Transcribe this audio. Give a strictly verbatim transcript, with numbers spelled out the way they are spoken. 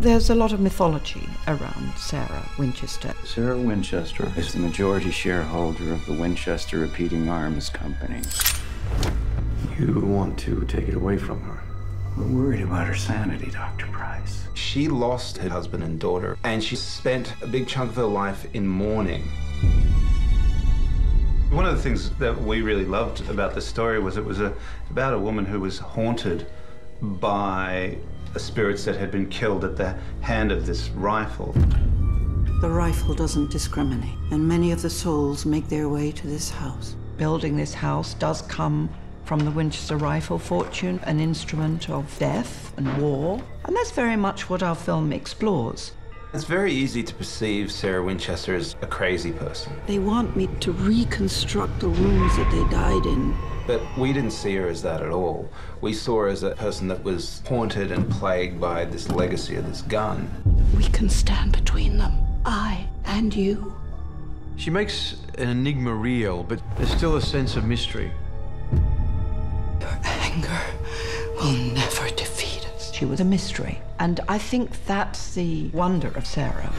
There's a lot of mythology around Sarah Winchester. Sarah Winchester is the majority shareholder of the Winchester Repeating Arms Company. You want to take it away from her? We're worried about her sanity, Doctor Price. She lost her husband and daughter, and she spent a big chunk of her life in mourning. One of the things that we really loved about this story was it was a, about a woman who was haunted by the spirits that had been killed at the hand of this rifle. The rifle doesn't discriminate, and many of the souls make their way to this house. Building this house does come from the Winchester rifle fortune, an instrument of death and war, and that's very much what our film explores. It's very easy to perceive Sarah Winchester as a crazy person. They want me to reconstruct the rooms that they died in. But we didn't see her as that at all. We saw her as a person that was haunted and plagued by this legacy of this gun. We can stand between them, I and you. She makes an enigma real, but there's still a sense of mystery. Your anger will never defeat us. She was a mystery. And I think that's the wonder of Sarah.